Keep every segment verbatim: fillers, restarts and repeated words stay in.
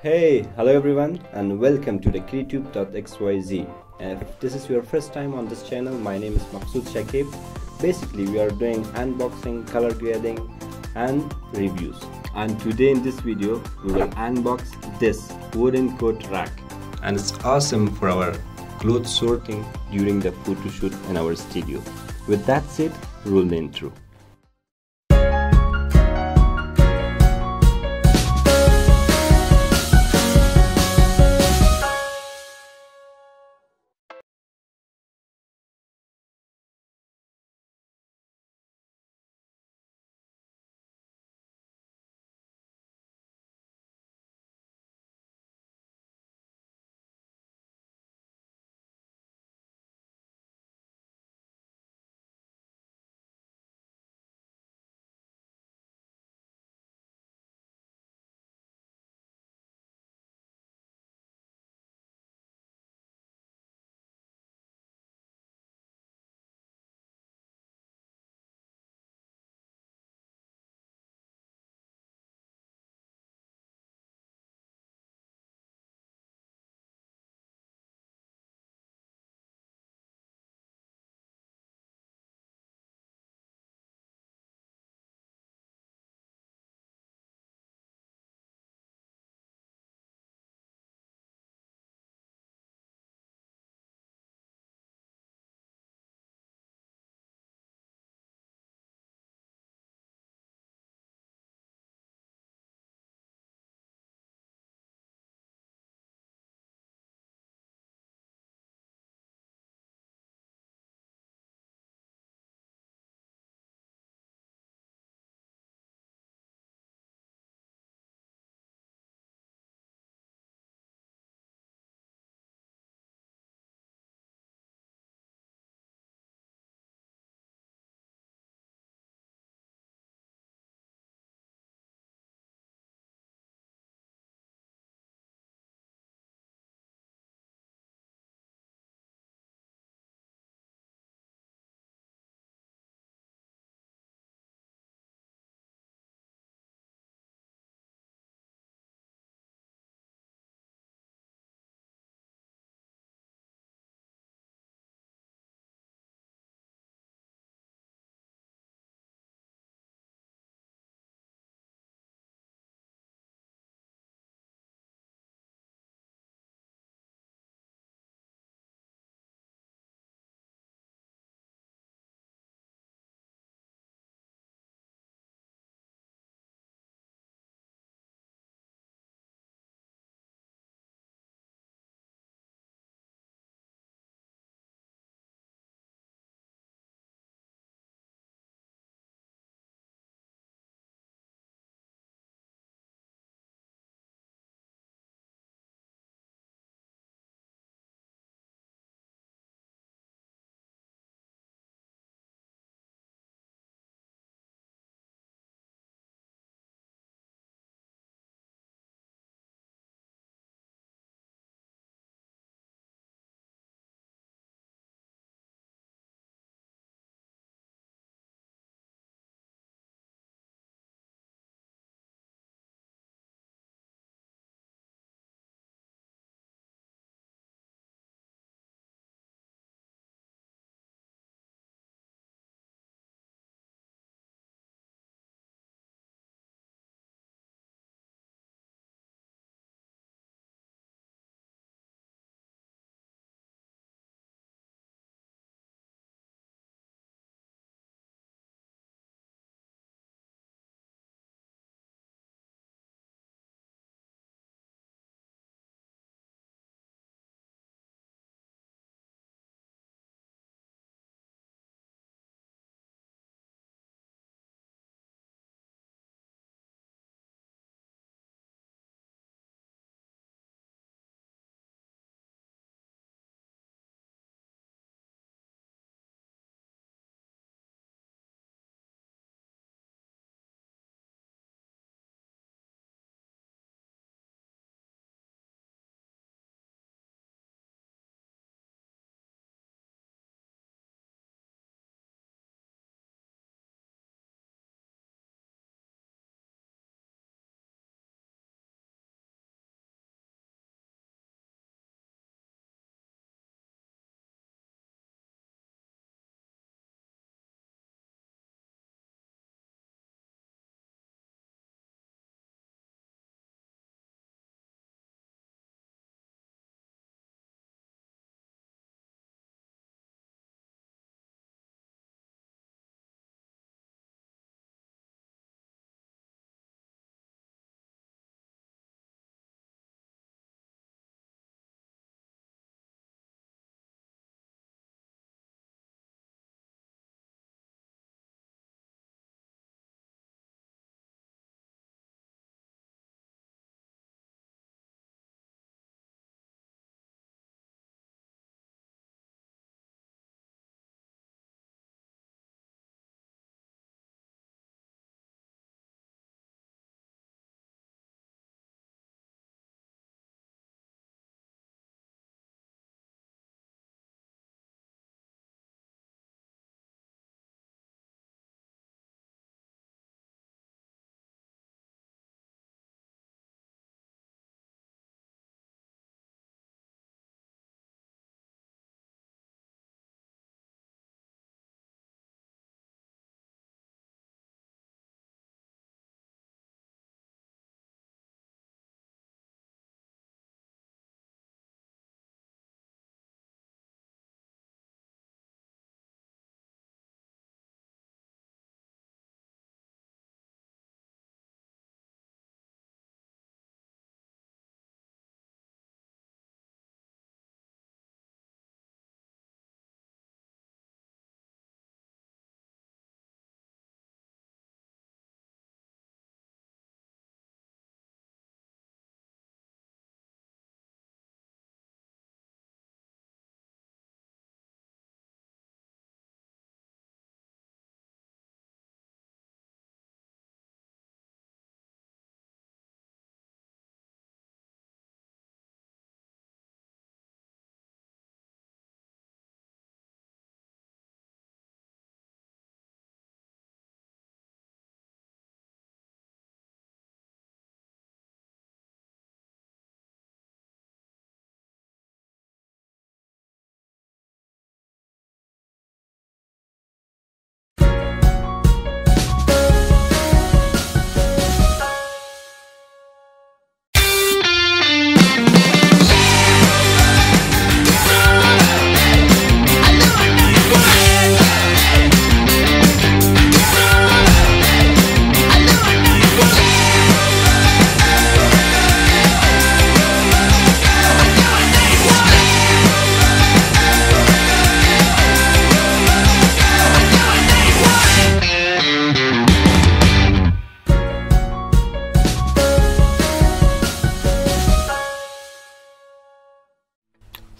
Hey, hello everyone and welcome to the creatube dot x y z. If this is your first time on this channel, my name is Maksud Shakeeb. Basically, we are doing unboxing, color grading and reviews. And today in this video, we will unbox this wooden coat rack. And it's awesome for our clothes sorting during the photo shoot in our studio. With that said, roll the intro.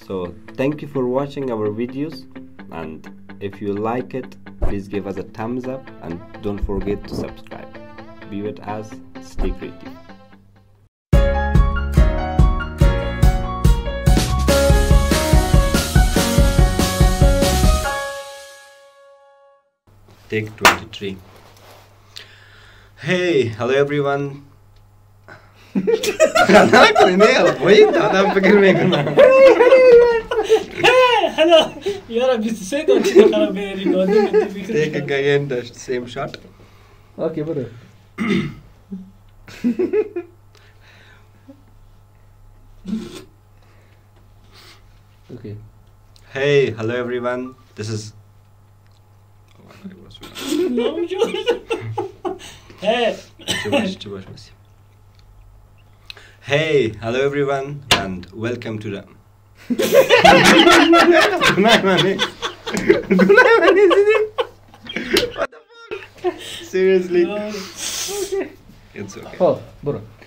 So thank you for watching our videos, and if you like it, please give us a thumbs up and don't forget to subscribe. Be with us, stay creative. Take twenty-three. Hey, hello everyone. Ana koymuyor. Boyu da adam fikirme koymuyor. Hello. Yara bir şey konuşuyor kara beni gördü. Take again the same shot. Okay, bro. Okay. Hey, hello everyone. This is No, hey. Hey, hello everyone, and welcome to the. What the fuck? Seriously? No. Okay. It's okay. Oh, bro.